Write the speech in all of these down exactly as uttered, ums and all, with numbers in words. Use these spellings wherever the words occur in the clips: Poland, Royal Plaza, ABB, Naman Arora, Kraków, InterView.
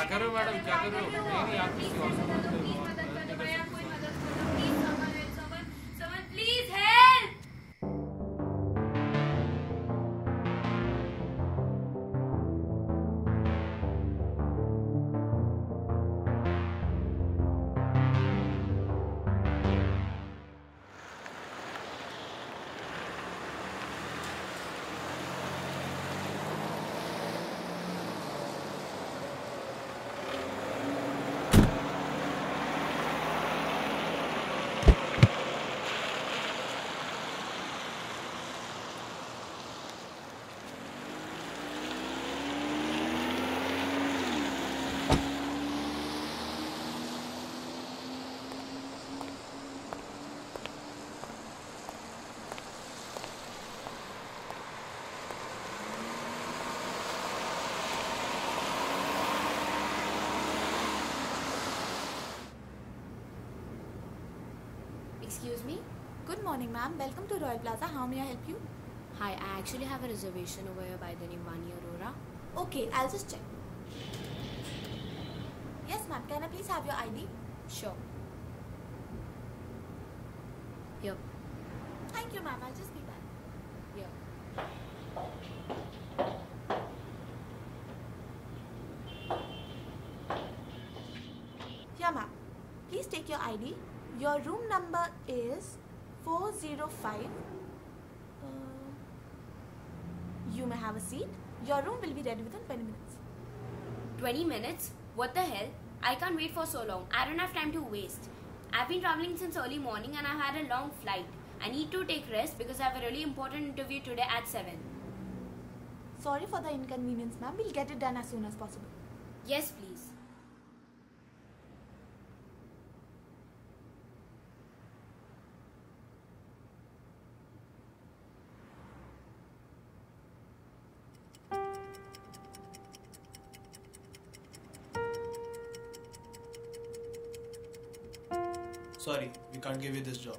क्या करो मैडम क्या करो मेरी आपकी सेवा Excuse me. Good morning, ma'am. Welcome to Royal Plaza. How may I help you? Hi, I actually have a reservation over here by the Naman Arora. Okay, I'll just check. Yes, ma'am. Can I please have your I D? Sure. Yep. Thank you, ma'am. I'll just be back. Yep. Yeah, ma'am. Please take your I D. Your room number is four zero five. Uh, you may have a seat. Your room will be ready within twenty minutes. twenty minutes? What the hell? I can't wait for so long. I don't have time to waste. I've been traveling since early morning and I had a long flight. I need to take rest because I have a really important interview today at seven. Sorry for the inconvenience, ma'am. We'll get it done as soon as possible. Yes, please. Sorry, we can't give you this job.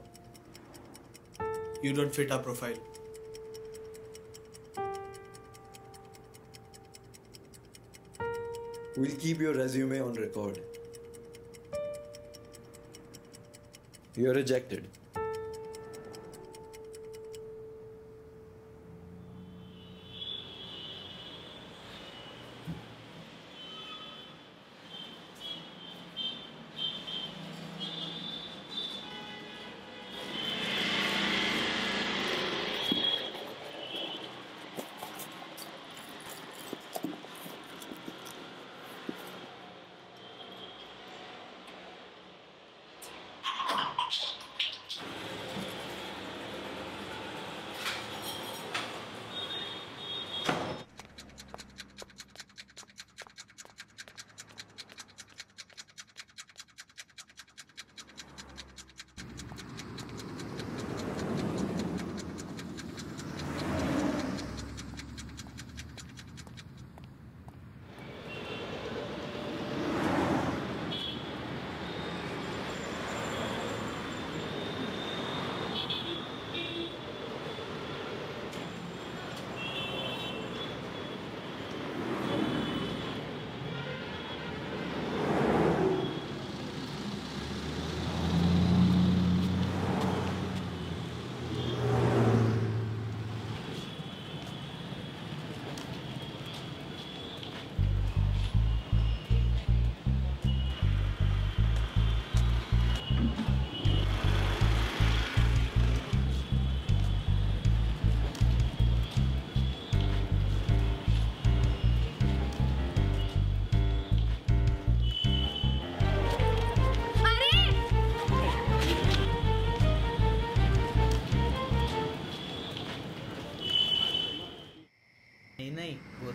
You don't fit our profile. We'll keep your resume on record. You're rejected.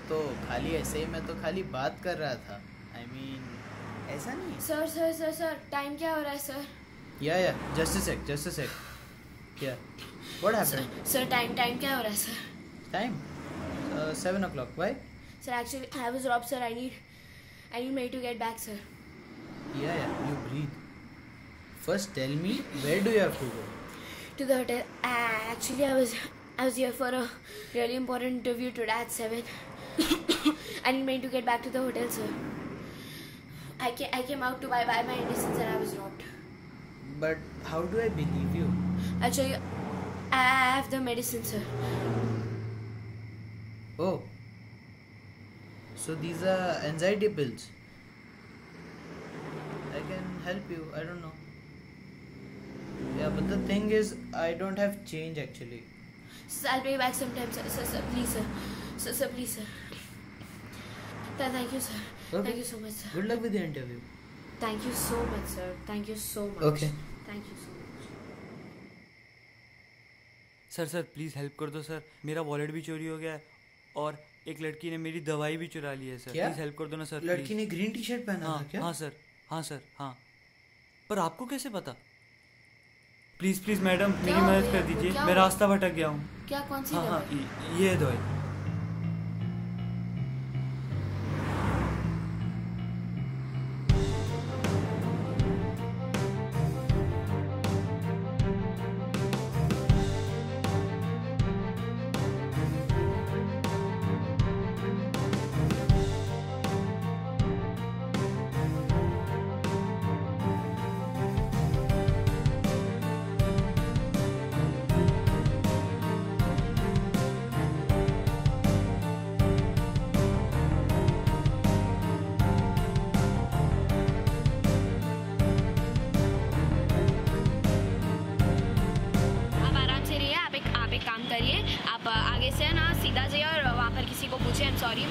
तो खाली ऐसे ही मैं तो खाली बात कर रहा था। I mean, ऐसा नहीं। Sir sir sir sir time क्या हो रहा है सर? या या just a sec, just a sec। क्या? What happened? Sir time time क्या हो रहा है sir? Time? Seven o'clock. Why? Sir, actually I was robbed, sir. I need, I need money to get back, sir. Yeah, yeah. You breathe. First, tell me where do you have to go? To the hotel. Uh, actually, I was, I was here for a really important interview today at seven. I need money to get back to the hotel, sir. I came, I came out to buy, buy my medicines and I was not. But how do I believe you? I'll show you. I have the medicine, sir. Oh. So these are anxiety pills. I can help you. I don't know. Yeah, but the thing is, I don't have change actually. Sir, I'll pay back sometime, sir. Sir, sir, please, sir. Sir, sir, please, sir. Thank you, sir. Okay. Thank you so much, sir. Good luck with your interview. Thank you so much, sir. Thank you so much. Okay. Thank you so much. Sir, sir, please help कर दो sir. मेरा wallet भी चोरी हो गया है और एक लड़की ने मेरी दवाई भी चुरा ली है सर. Please help कर दो ना सर. लड़की ने green t-shirt पहना था क्या? हाँ सर. हाँ सर. हाँ. पर आपको कैसे पता? प्लीज प्लीज मैडम मेरी मदद कर दीजिए, मैं रास्ता भटक गया हूँ. क्या कौन सी दवाई? हाँ हाँ ये दवाई.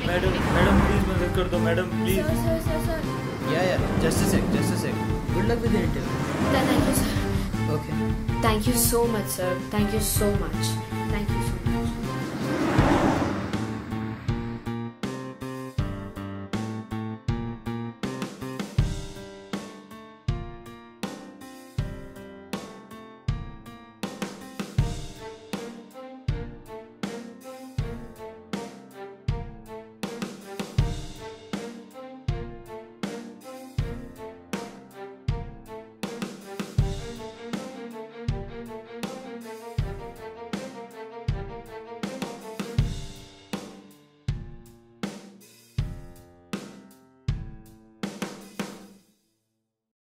मैडम मैडम प्लीज मदद कर दो madam please. Sir sir sir yeah yeah just a sec just a sec. Good luck with it. Thank you sir. Okay thank you so much sir. Thank you so much. Thank you.